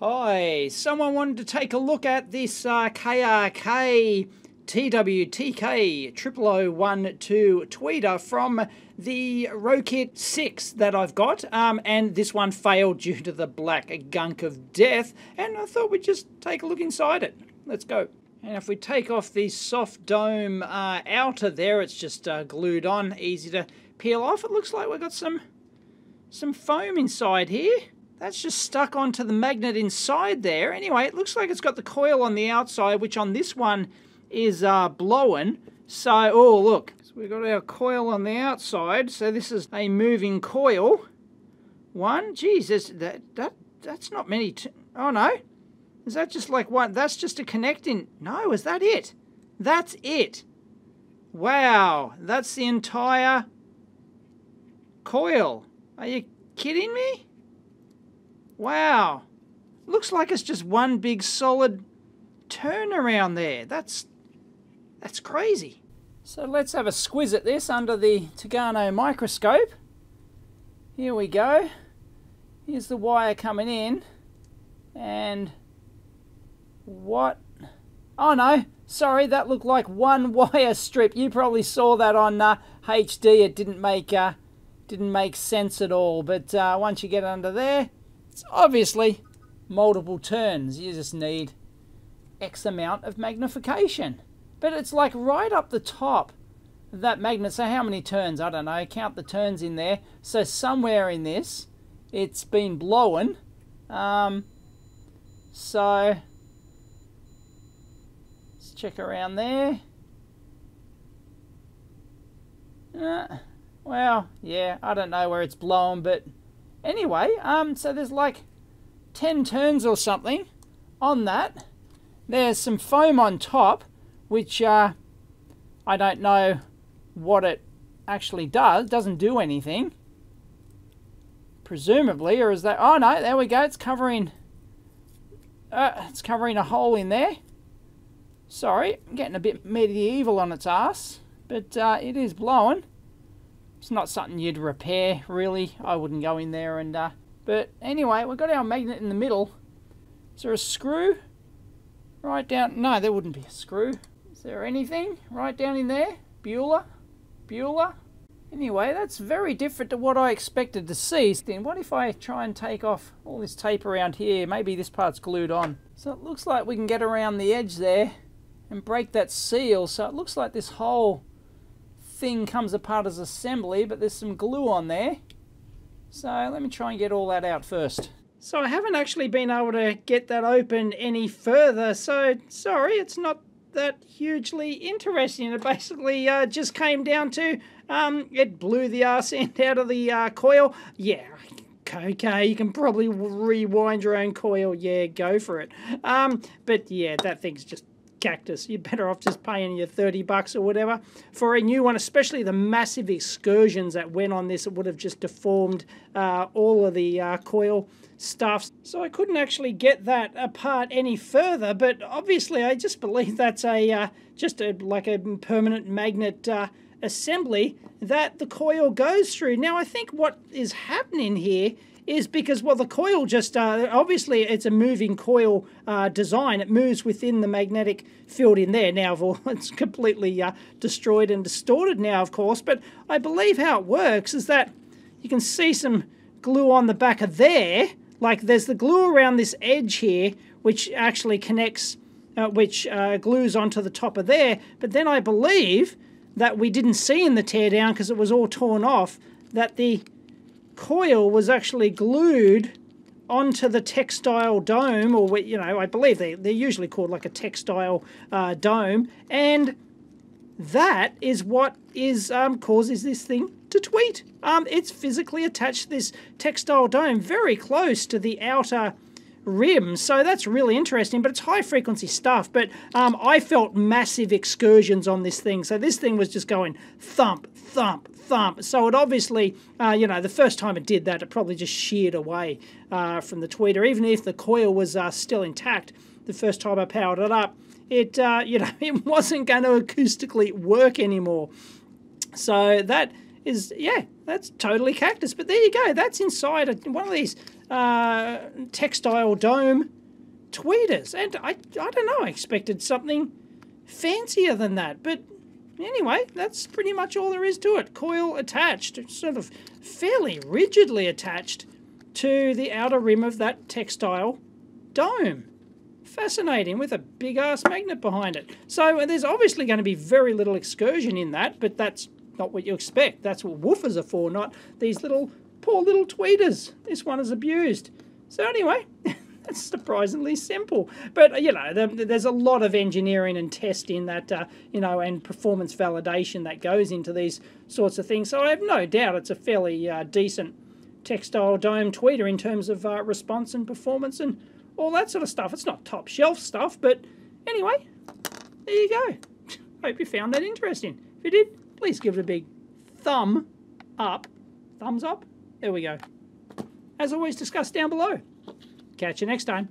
Hi, someone wanted to take a look at this KRK TWTK 012 tweeter from the Rokit 6 that I've got, and this one failed due to the black gunk of death, and I thought we'd just take a look inside it. Let's go. And if we take off the soft dome outer there, it's just glued on, easy to peel off. It looks like we've got some foam inside here. That's just stuck onto the magnet inside there. Anyway, it looks like it's got the coil on the outside, which on this one is blowing. So, oh, look. So we've got our coil on the outside. So this is a moving coil. One. Geez, that's not many. Oh, no. Is that just like one? That's just a connecting. No, is that it? That's it. Wow. That's the entire coil. Are you kidding me? Wow. Looks like it's just one big solid turnaround there. That's crazy. So let's have a squiz at this under the Togano microscope. Here we go. Here's the wire coming in. And what? Oh no, sorry, that looked like one wire strip. You probably saw that on HD. It didn't make sense at all. But once you get under there, it's obviously multiple turns. You just need X amount of magnification. But it's like right up the top of that magnet. So how many turns? I don't know. Count the turns in there. So somewhere in this, it's been blowing. So let's check around there. Well, yeah, I don't know where it's blowing, but anyway, so there's like 10 turns or something on that. There's some foam on top, which I don't know what it actually does. It doesn't do anything, presumably, or is that? Oh no, there we go. It's covering. It's covering a hole in there. Sorry, I'm getting a bit medieval on its ass, but it is blowing. It's not something you'd repair, really. I wouldn't go in there and. But anyway, we've got our magnet in the middle. Is there a screw? Right down. No, there wouldn't be a screw. Is there anything right down in there? Bueller? Bueller? Anyway, that's very different to what I expected to see. Then what if I try and take off all this tape around here? Maybe this part's glued on. So it looks like we can get around the edge there and break that seal. So it looks like this whole thing comes apart as assembly, but there's some glue on there. So let me try and get all that out first. So I haven't actually been able to get that open any further, so sorry, it's not that hugely interesting. It basically just came down to it blew the arse end out of the coil. Yeah, okay, you can probably rewind your own coil. Yeah, go for it. But yeah, that thing's just cactus. You're better off just paying your 30 bucks or whatever for a new one, especially the massive excursions that went on this. It would have just deformed all of the coil stuff. So I couldn't actually get that apart any further, but obviously I just believe that's a just a, like a permanent magnet assembly that the coil goes through. Now I think what is happening here is because, well, the coil just, obviously it's a moving coil design. It moves within the magnetic field in there. Now, it's completely destroyed and distorted now, of course, but I believe how it works is that you can see some glue on the back of there. Like, there's the glue around this edge here, which actually connects, which glues onto the top of there. But then I believe that we didn't see in the teardown, because it was all torn off, that the coil was actually glued onto the textile dome, or, you know, I believe they're usually called like a textile dome, and that is what is causes this thing to tweet. It's physically attached to this textile dome very close to the outer rim, so that's really interesting, but it's high frequency stuff. But I felt massive excursions on this thing, so this thing was just going thump, thump, thump. So it obviously, you know, the first time it did that, it probably just sheared away from the tweeter. Even if the coil was still intact, the first time I powered it up, it, you know, it wasn't going to acoustically work anymore. So that is, yeah, that's totally cactus. But there you go, that's inside one of these textile dome tweeters. And I don't know, I expected something fancier than that, but anyway, that's pretty much all there is to it. Coil attached, it's sort of fairly rigidly attached to the outer rim of that textile dome. Fascinating, with a big-ass magnet behind it. So there's obviously going to be very little excursion in that, but that's not what you expect. That's what woofers are for, not these little, poor little tweeters. This one is abused. So anyway, that's surprisingly simple. But, you know, there's a lot of engineering and testing that, you know, and performance validation that goes into these sorts of things. So I have no doubt it's a fairly decent textile dome tweeter in terms of response and performance and all that sort of stuff. It's not top shelf stuff, but anyway, there you go. Hope you found that interesting. If you did, please give it a big thumb up. Thumbs up. There we go. As always, discuss down below. Catch you next time.